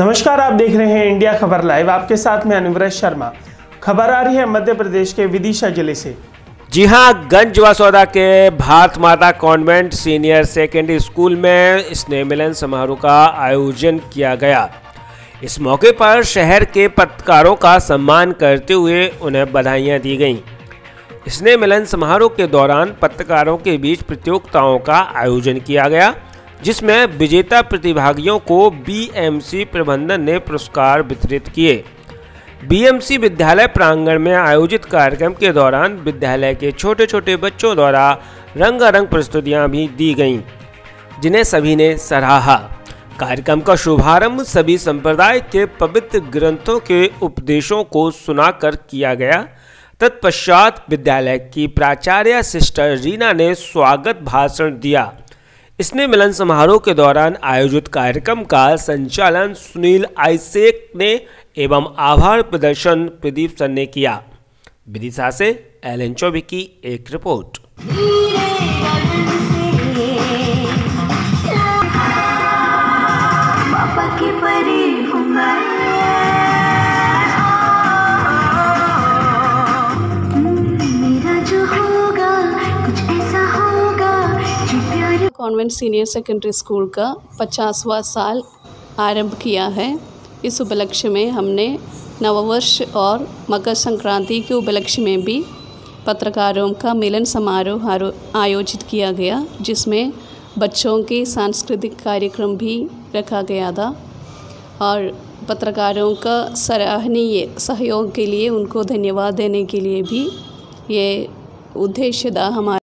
नमस्कार, आप देख रहे हैं इंडिया खबर लाइव। आपके साथ में अनुव्रत शर्मा। खबर आ रही है मध्य प्रदेश के विदिशा जिले से। जी हां, गंज वासोदा के भारत माता कॉन्वेंट सीनियर सेकेंडरी स्कूल में स्नेह मिलन समारोह का आयोजन किया गया। इस मौके पर शहर के पत्रकारों का सम्मान करते हुए उन्हें बधाइयाँ दी गईं। स्नेह मिलन समारोह के दौरान पत्रकारों के बीच प्रतियोगिताओं का आयोजन किया गया, जिसमें विजेता प्रतिभागियों को बीएमसी प्रबंधन ने पुरस्कार वितरित किए। बीएमसी विद्यालय प्रांगण में आयोजित कार्यक्रम के दौरान विद्यालय के छोटे छोटे बच्चों द्वारा रंगारंग प्रस्तुतियां भी दी गईं, जिन्हें सभी ने सराहा। कार्यक्रम का शुभारंभ सभी संप्रदाय के पवित्र ग्रंथों के उपदेशों को सुनाकर किया गया। तत्पश्चात विद्यालय की प्राचार्य सिस्टर रीना ने स्वागत भाषण दिया। स्नेह मिलन समारोह के दौरान आयोजित कार्यक्रम का संचालन सुनील आइसेक ने एवं आभार प्रदर्शन प्रदीप सन्ने ने किया। विदिशा से एल एन चौबे की एक report. Convent senior secondary school का 50वां साल आरंभ किया है। इस उपलक्ष्य में हमने नववर्ष और मकर संक्रांति के उपलक्ष्य में भी पत्रकारों का मिलन समारोह आयोजित किया गया, जिसमें बच्चों के सांस्कृतिक कार्यक्रम भी रखा गया था और पत्रकारों का सराहनीय सहयोग के लिए उनको धन्यवाद देने के लिए भी ये उद्देश्य था हमारा।